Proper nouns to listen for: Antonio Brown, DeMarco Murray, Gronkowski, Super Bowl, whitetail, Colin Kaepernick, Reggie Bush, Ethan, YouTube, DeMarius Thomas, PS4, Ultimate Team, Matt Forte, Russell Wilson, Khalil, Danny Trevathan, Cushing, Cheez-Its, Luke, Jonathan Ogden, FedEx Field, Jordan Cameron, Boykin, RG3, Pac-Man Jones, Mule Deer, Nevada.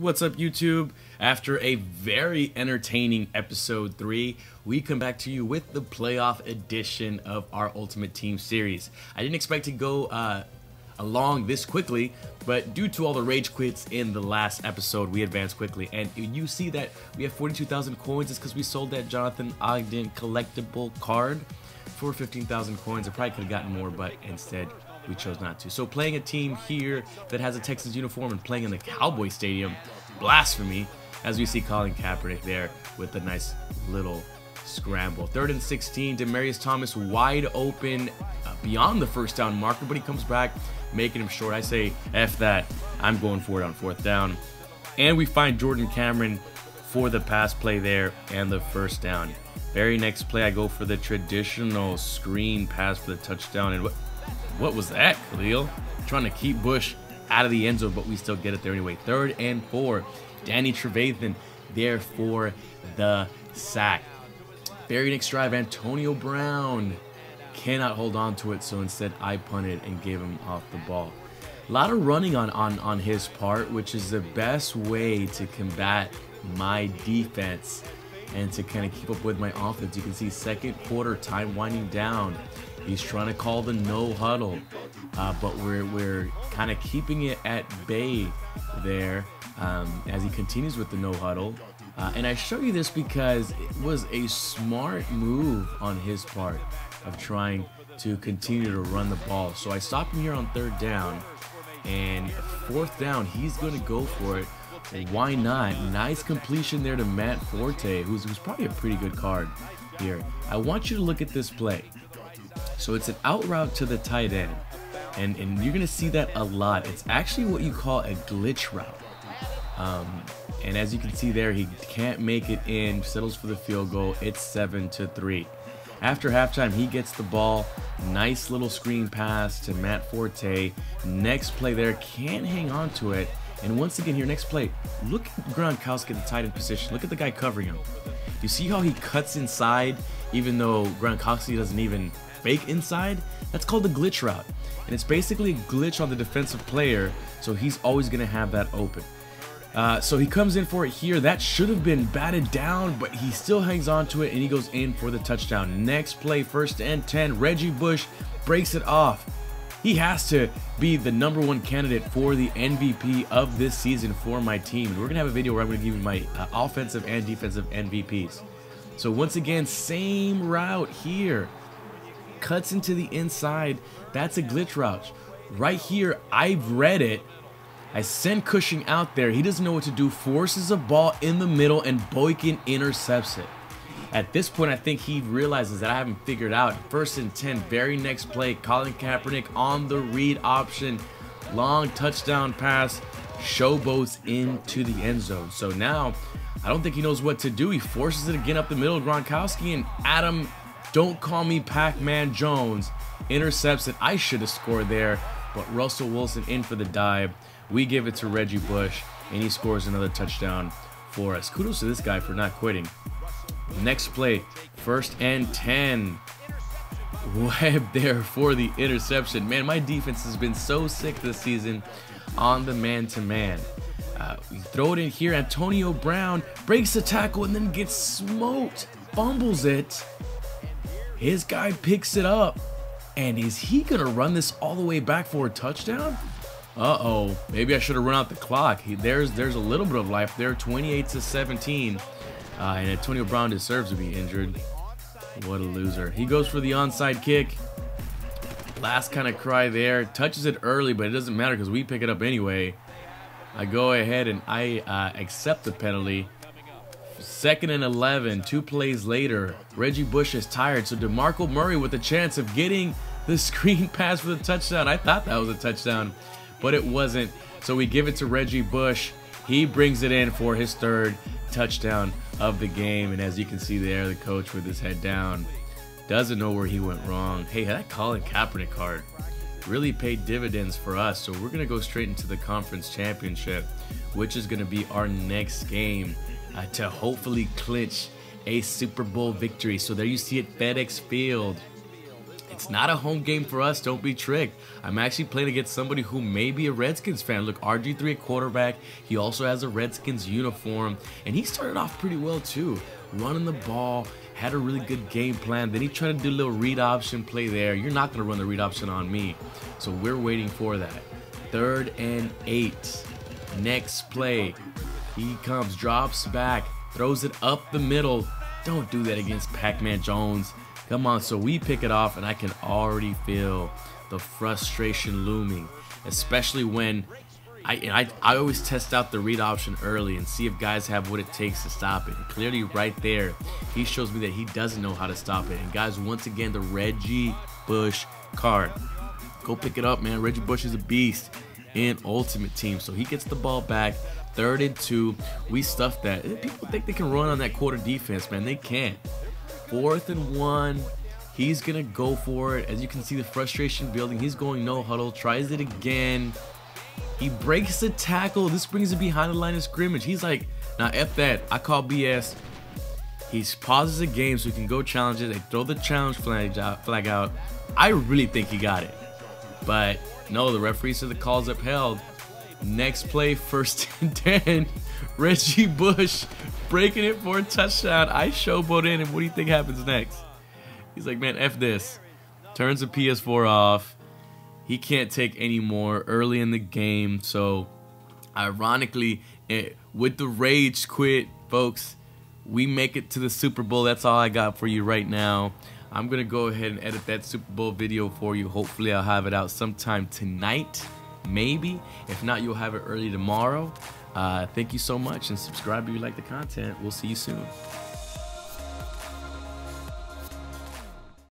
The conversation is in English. What's up, YouTube? After a very entertaining episode 3, we come back to you with the playoff edition of our Ultimate Team series. I didn't expect to go along this quickly, but due to all the rage quits in the last episode, we advanced quickly. And you see that we have 42,000 coins. It's because we sold that Jonathan Ogden collectible card for 15,000 coins. I probably could have gotten more, but instead we chose not to. So playing a team here that has a Texans uniform and playing in the Cowboy Stadium, blasphemy, as we see Colin Kaepernick there with a nice little scramble. 3rd and 16, DeMarius Thomas wide open beyond the first down marker, but he comes back, making him short. I say, F that. I'm going for it on 4th down. And we find Jordan Cameron for the pass play there and the first down. Very next play, I go for the traditional screen pass for the touchdown. And what was that, Khalil? Trying to keep Bush out of the end zone, but we still get it there anyway. 3rd and 4. Danny Trevathan there for the sack. Very next drive, Antonio Brown cannot hold on to it, so instead I punted and gave him off the ball. A lot of running on his part, which is the best way to combat my defense and to kind of keep up with my offense. You can see second quarter, time winding down. He's trying to call the no huddle, but we're kind of keeping it at bay there as he continues with the no huddle. And I show you this because it was a smart move on his part of trying to continue to run the ball. So I stopped him here on 3rd down, and 4th down, he's going to go for it. Why not? Nice completion there to Matt Forte, who's probably a pretty good card here. I want you to look at this play. So it's an out route to the tight end, and you're going to see that a lot. It's actually what you call a glitch route. And as you can see there, he can't make it in, settles for the field goal. It's 7-3. After halftime, he gets the ball. Nice little screen pass to Matt Forte. Next play there, can't hang on to it. And once again here, next play, look at Gronkowski at the tight end position. Look at the guy covering him. You see how he cuts inside, even though Gronkowski doesn't even fake inside? That's called the glitch route. And it's basically a glitch on the defensive player, so he's always going to have that open. So he comes in for it here. That should have been batted down, but he still hangs on to it, and he goes in for the touchdown. Next play, 1st and 10. Reggie Bush breaks it off. He has to be the #1 candidate for the MVP of this season for my team. And we're going to have a video where I'm going to give you my offensive and defensive MVPs. So once again, same route here. Cuts into the inside. That's a glitch route. Right here, I've read it. I send Cushing out there. He doesn't know what to do. Forces a ball in the middle, and Boykin intercepts it. At this point, I think he realizes that I haven't figured out. 1st and 10, very next play. Colin Kaepernick on the read option. Long touchdown pass. Showboats into the end zone. So now, I don't think he knows what to do. He forces it again up the middle. Gronkowski and Adam, don't call me Pac-Man Jones, intercepts it. I should have scored there, but Russell Wilson in for the dive. We give it to Reggie Bush, and he scores another touchdown for us. Kudos to this guy for not quitting. Next play, 1st and 10. Webb there for the interception. Man, my defense has been so sick this season on the man-to-man. We throw it in here. Antonio Brown breaks the tackle and then gets smoked, fumbles it. His guy picks it up, and is he going to run this all the way back for a touchdown? Uh-oh, maybe I should have run out the clock. There's a little bit of life there, 28-17, and Antonio Brown deserves to be injured. What a loser. He goes for the onside kick. Last kind of cry there. Touches it early, but it doesn't matter because we pick it up anyway. I go ahead and I accept the penalty. 2nd and 11, 2 plays later. Reggie Bush is tired, so DeMarco Murray with a chance of getting the screen pass for the touchdown. I thought that was a touchdown, but it wasn't. So we give it to Reggie Bush. He brings it in for his 3rd touchdown of the game. And as you can see there, the coach with his head down doesn't know where he went wrong. Hey, that Colin Kaepernick card really paid dividends for us. So we're going to go straight into the conference championship, which is going to be our next game to hopefully clinch a Super Bowl victory. So there you see it, FedEx Field. It's not a home game for us. Don't be tricked. I'm actually playing against somebody who may be a Redskins fan. Look, RG3 at quarterback. He also has a Redskins uniform, and he started off pretty well too, running the ball, had a really good game plan. Then he tried to do a little read option play there. You're not going to run the read option on me, so we're waiting for that. 3rd and 8. Next play. He comes, drops back, throws it up the middle. Don't do that against Pac-Man Jones. Come on, so we pick it off, and I can already feel the frustration looming, especially when I always test out the read option early and see if guys have what it takes to stop it. And clearly right there, he shows me that he doesn't know how to stop it. And guys, once again, the Reggie Bush card. Go pick it up, man. Reggie Bush is a beast in Ultimate Team. So he gets the ball back. 3rd and 2. We stuff that. People think they can run on that quarter defense, man. They can't. 4th and 1. He's going to go for it. As you can see, the frustration building. He's going no huddle. Tries it again. He breaks the tackle. This brings him behind the line of scrimmage. He's like, nah, F that. I call BS. He pauses the game so he can go challenge it. They throw the challenge flag out. I really think he got it. But no, the referee said the call's upheld. Next play, 1st and 10. Reggie Bush breaking it for a touchdown. I showboat in, and what do you think happens next? He's like, man, F this. Turns the PS4 off. He can't take any more early in the game. So, ironically, with the rage quit, folks, we make it to the Super Bowl. That's all I got for you right now. I'm going to go ahead and edit that Super Bowl video for you. Hopefully, I'll have it out sometime tonight, maybe. If not, you'll have it early tomorrow. Thank you so much, and subscribe if you like the content. We'll see you soon.